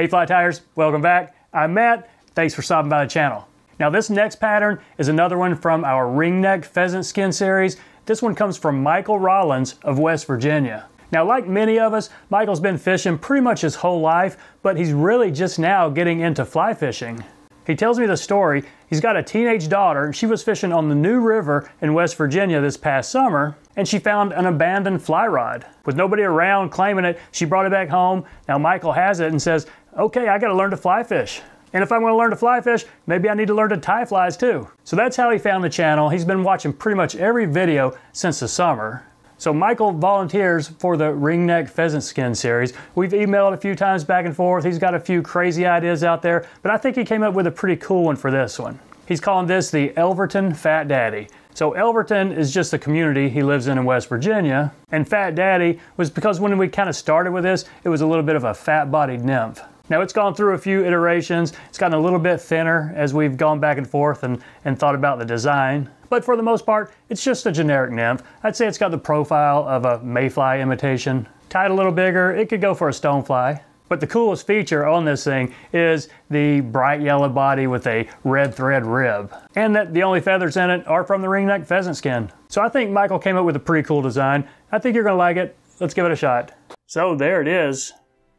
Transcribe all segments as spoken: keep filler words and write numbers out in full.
Hey Fly Tigers, welcome back. I'm Matt, thanks for stopping by the channel. Now this next pattern is another one from our Ringneck Pheasant Skin series. This one comes from Michael Rollins of West Virginia. Now like many of us, Michael's been fishing pretty much his whole life, but he's really just now getting into fly fishing. He tells me the story. He's got a teenage daughter, and she was fishing on the New River in West Virginia this past summer, and she found an abandoned fly rod. With nobody around claiming it, she brought it back home. Now Michael has it and says, okay, I gotta learn to fly fish. And if I'm gonna learn to fly fish, maybe I need to learn to tie flies too. So that's how he found the channel. He's been watching pretty much every video since the summer. So Michael volunteers for the Ringneck Pheasant Skin series. We've emailed a few times back and forth. He's got a few crazy ideas out there, but I think he came up with a pretty cool one for this one. He's calling this the Elverton Fat Daddy. So Elverton is just the community he lives in in West Virginia, and Fat Daddy was because when we kind of started with this, it was a little bit of a fat-bodied nymph. Now it's gone through a few iterations. It's gotten a little bit thinner as we've gone back and forth and, and thought about the design. But for the most part, it's just a generic nymph. I'd say it's got the profile of a mayfly imitation. Tied a little bigger, it could go for a stonefly. But the coolest feature on this thing is the bright yellow body with a red thread rib. And that the only feathers in it are from the ringneck pheasant skin. So I think Michael came up with a pretty cool design. I think you're gonna like it. Let's give it a shot. So there it is.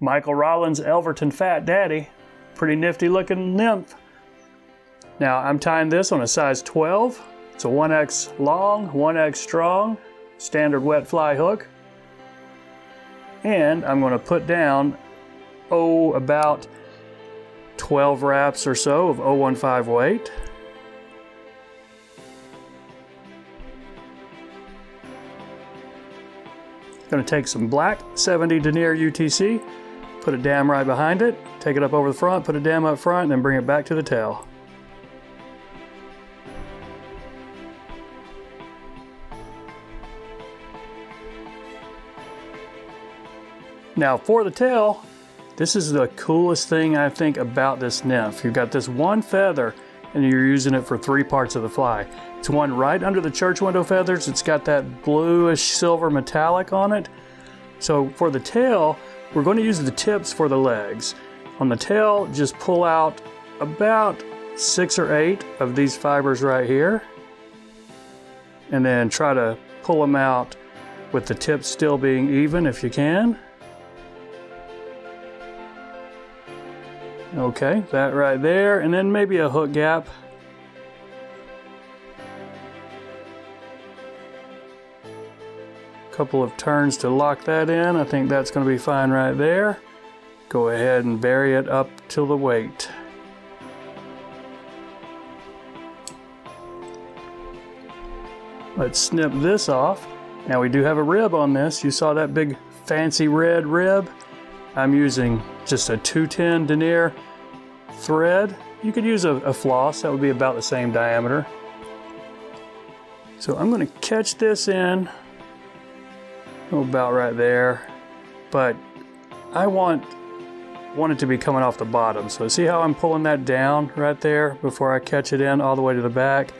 Michael Rollins, Elverton Fat Daddy. Pretty nifty looking nymph. Now I'm tying this on a size twelve. It's a one X long, one X strong, standard wet fly hook. And I'm gonna put down, oh, about twelve wraps or so of oh one five weight. Gonna take some black seventy denier U T C, put a dam right behind it, take it up over the front, put a dam up front, and then bring it back to the tail. Now for the tail, this is the coolest thing I think about this nymph. You've got this one feather and you're using it for three parts of the fly. It's one right under the church window feathers. It's got that bluish silver metallic on it. So for the tail, we're going to use the tips for the legs. On the tail, just pull out about six or eight of these fibers right here and then try to pull them out with the tips still being even if you can. Okay, that right there, and then maybe a hook gap. Couple of turns to lock that in. I think that's going to be fine right there. Go ahead and bury it up till the weight. Let's snip this off. Now we do have a rib on this. You saw that big fancy red rib. I'm using just a two ten denier thread. You could use a, a floss, that would be about the same diameter. So I'm gonna catch this in about right there, but I want, want it to be coming off the bottom. So see how I'm pulling that down right there before I catch it in all the way to the back?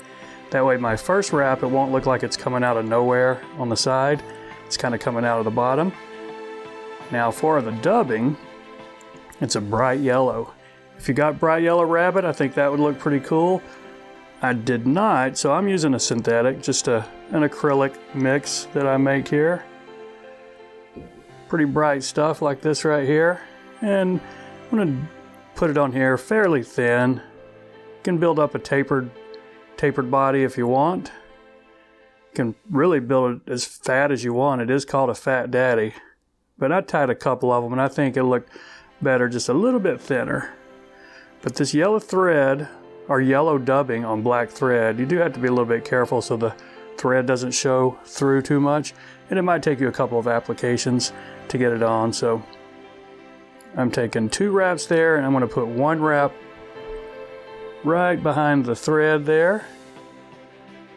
That way my first wrap, it won't look like it's coming out of nowhere on the side. It's kind of coming out of the bottom. Now for the dubbing, it's a bright yellow. If you got bright yellow rabbit, I think that would look pretty cool. I did not, so I'm using a synthetic, just a, an acrylic mix that I make here. Pretty bright stuff like this right here. And I'm gonna put it on here fairly thin. You can build up a tapered, tapered body if you want. You can really build it as fat as you want. It is called a Fat Daddy. But I tied a couple of them and I think it looked better just a little bit thinner. But this yellow thread, or yellow dubbing on black thread, you do have to be a little bit careful so the thread doesn't show through too much. And it might take you a couple of applications to get it on. So I'm taking two wraps there and I'm gonna put one wrap right behind the thread there.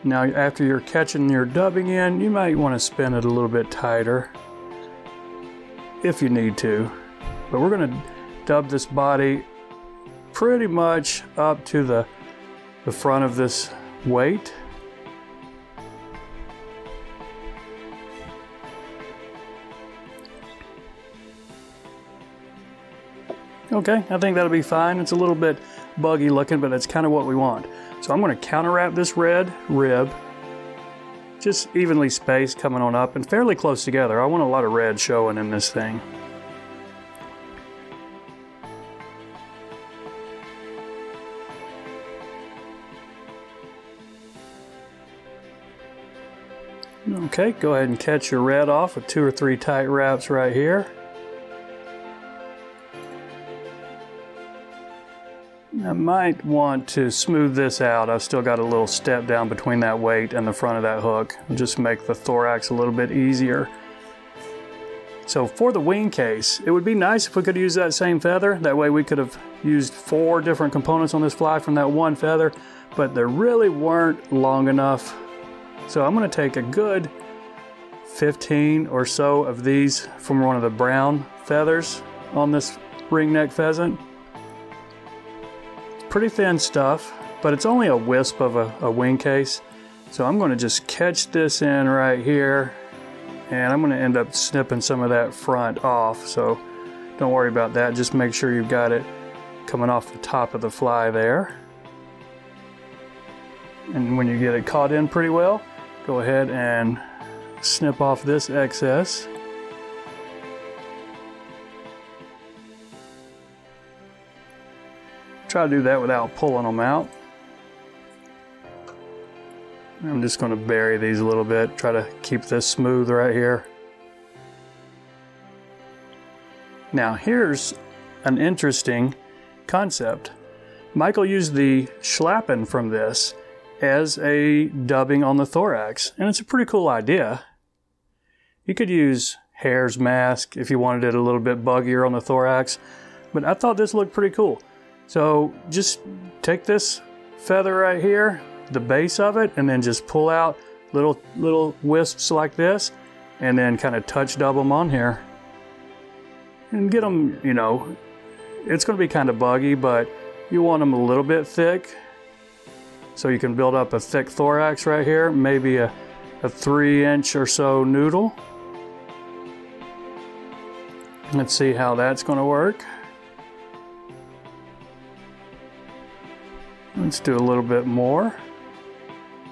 Now after you're catching your dubbing in, you might wanna spin it a little bit tighter if you need to, but we're gonna dub this body pretty much up to the, the front of this weight. Okay, I think that'll be fine. It's a little bit buggy looking, but that's kind of what we want. So I'm going to counter wrap this red rib, just evenly spaced coming on up and fairly close together. I want a lot of red showing in this thing. Okay, go ahead and catch your red off with two or three tight wraps right here. I might want to smooth this out. I've still got a little step down between that weight and the front of that hook. Just make the thorax a little bit easier. So for the wing case, it would be nice if we could use that same feather. That way we could have used four different components on this fly from that one feather, but they really weren't long enough. So I'm going to take a good fifteen or so of these from one of the brown feathers on this ringneck pheasant. Pretty thin stuff, but it's only a wisp of a, a wing case. So I'm going to just catch this in right here, and I'm going to end up snipping some of that front off. So don't worry about that. Just make sure you've got it coming off the top of the fly there. And when you get it caught in pretty well, go ahead and snip off this excess. Try to do that without pulling them out. I'm just going to bury these a little bit, try to keep this smooth right here. Now here's an interesting concept. Michael used the schlappen from this as a dubbing on the thorax, and it's a pretty cool idea. You could use Hare's Mask if you wanted it a little bit buggier on the thorax, but I thought this looked pretty cool. So just take this feather right here, the base of it, and then just pull out little little wisps like this, and then kind of touch dub them on here and get them, you know, it's going to be kind of buggy, but you want them a little bit thick. So you can build up a thick thorax right here, maybe a, a three inch or so noodle. Let's see how that's going to work. Let's do a little bit more.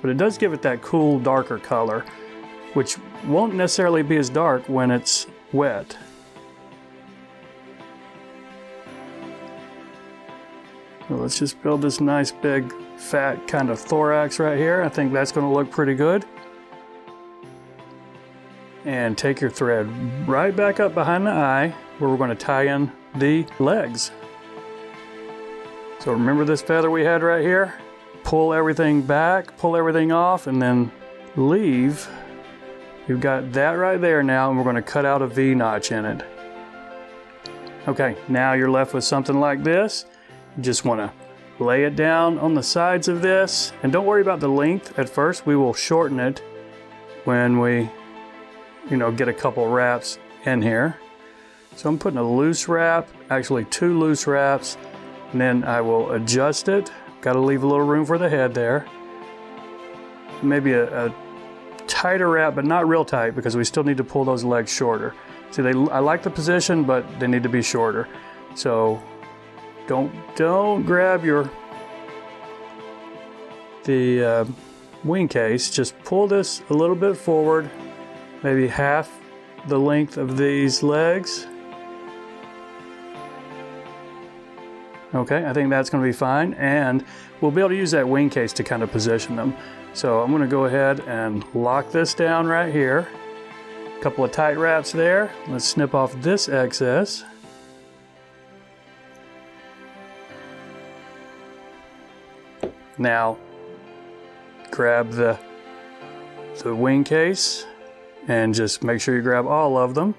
But it does give it that cool darker color, which won't necessarily be as dark when it's wet. So let's just build this nice big fat kind of thorax right here. I think that's going to look pretty good. And take your thread right back up behind the eye where we're going to tie in the legs. So remember this feather we had right here? Pull everything back, pull everything off, and then leave. You've got that right there now, and we're going to cut out a V-notch in it. Okay, now you're left with something like this. You just want to lay it down on the sides of this, and don't worry about the length at first. We will shorten it when we, you know, get a couple wraps in here. So I'm putting a loose wrap, actually two loose wraps, and then I will adjust it. Got to leave a little room for the head there. Maybe a, a tighter wrap, but not real tight, because we still need to pull those legs shorter. See, they, I like the position, but they need to be shorter. So Don't don't grab your the uh, wing case. Just pull this a little bit forward, maybe half the length of these legs. Okay, I think that's going to be fine, and we'll be able to use that wing case to kind of position them. So I'm going to go ahead and lock this down right here. A couple of tight wraps there. Let's snip off this excess. Now, grab the, the wing case and just make sure you grab all of them.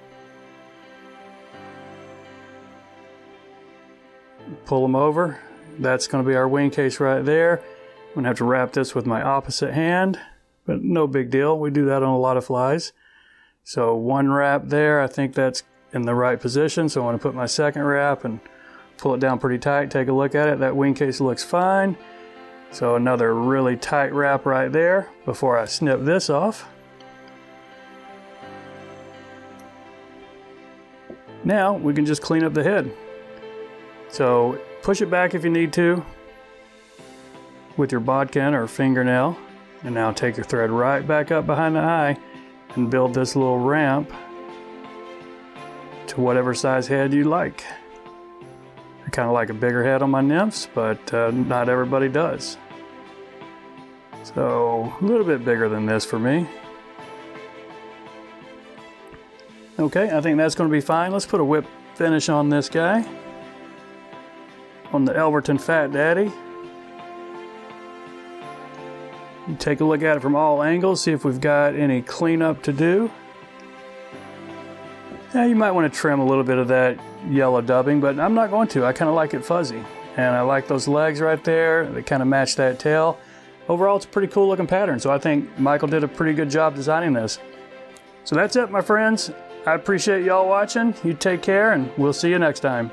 Pull them over. That's going to be our wing case right there. I'm going to have to wrap this with my opposite hand, but no big deal. We do that on a lot of flies. So one wrap there. I think that's in the right position. So I want to put my second wrap and pull it down pretty tight. Take a look at it. That wing case looks fine. So another really tight wrap right there before I snip this off. Now we can just clean up the head. So push it back if you need to with your bodkin or fingernail. And now take your thread right back up behind the eye and build this little ramp to whatever size head you like. I kind of like a bigger head on my nymphs, but uh, not everybody does. So a little bit bigger than this for me. Okay, I think that's going to be fine. Let's put a whip finish on this guy, on the Elverton Fat Daddy. Take a look at it from all angles, see if we've got any cleanup to do. Now you might want to trim a little bit of that yellow dubbing, but I'm not going to. I kind of like it fuzzy. And I like those legs right there. They kind of match that tail. Overall, it's a pretty cool looking pattern. So I think Michael did a pretty good job designing this. So that's it, my friends. I appreciate y'all watching. You take care, and we'll see you next time.